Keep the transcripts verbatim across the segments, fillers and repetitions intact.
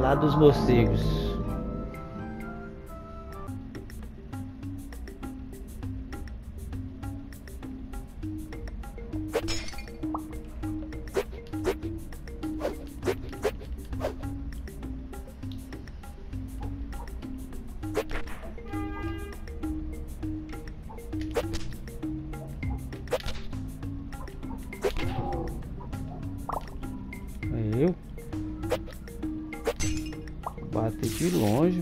lá dos morcegos. Eu bati de longe,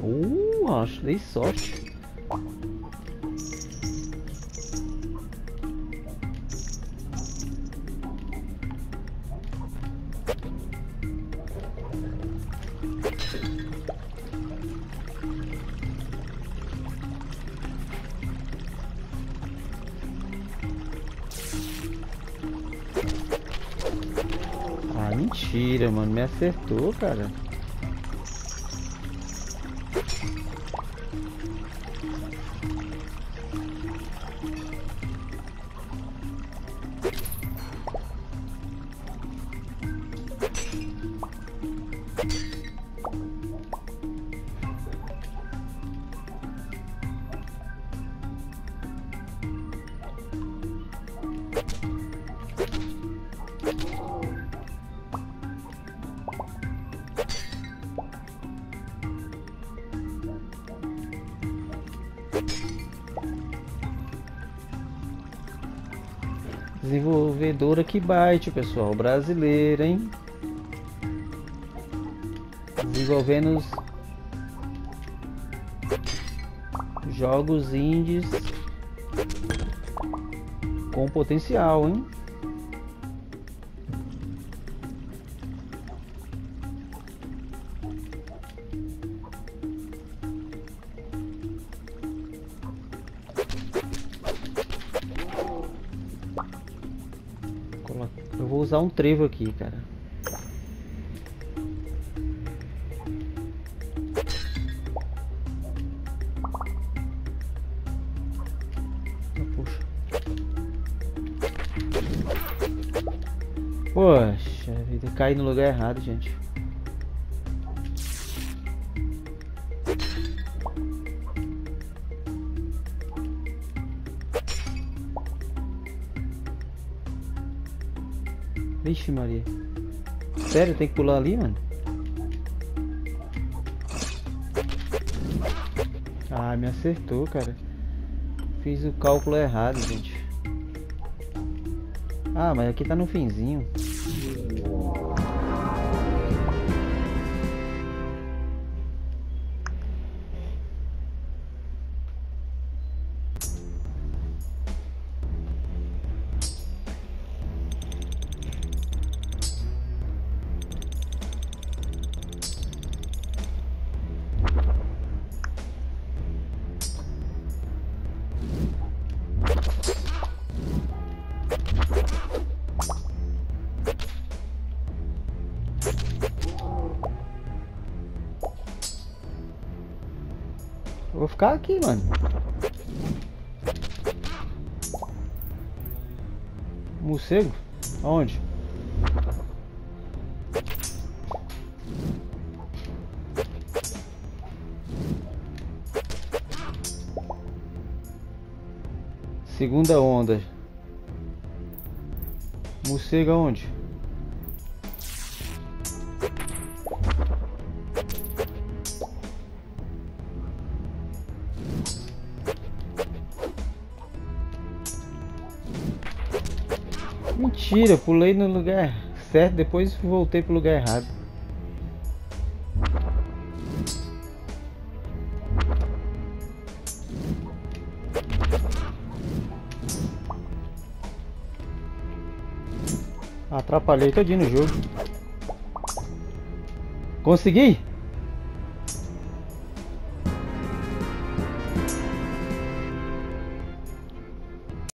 uh, acho, dei sorte. Ah, mentira, mano, me acertou, cara. Desenvolvedora que bate, pessoal, brasileira, hein? Desenvolvendo os jogos indies com potencial, hein? Eu vou usar um trevo aqui, cara. Puxa. Poxa vida, caí no lugar errado, gente. Vixe Maria. Sério, tem que pular ali, mano? Ah, me acertou, cara. Fiz o cálculo errado, gente. Ah, mas aqui tá no finzinho. Vou ficar aqui, mano. Morcego? Aonde? Segunda onda. Morcego aonde? Mentira, pulei no lugar certo, depois voltei pro lugar errado. Atrapalhei todinho no jogo. Consegui?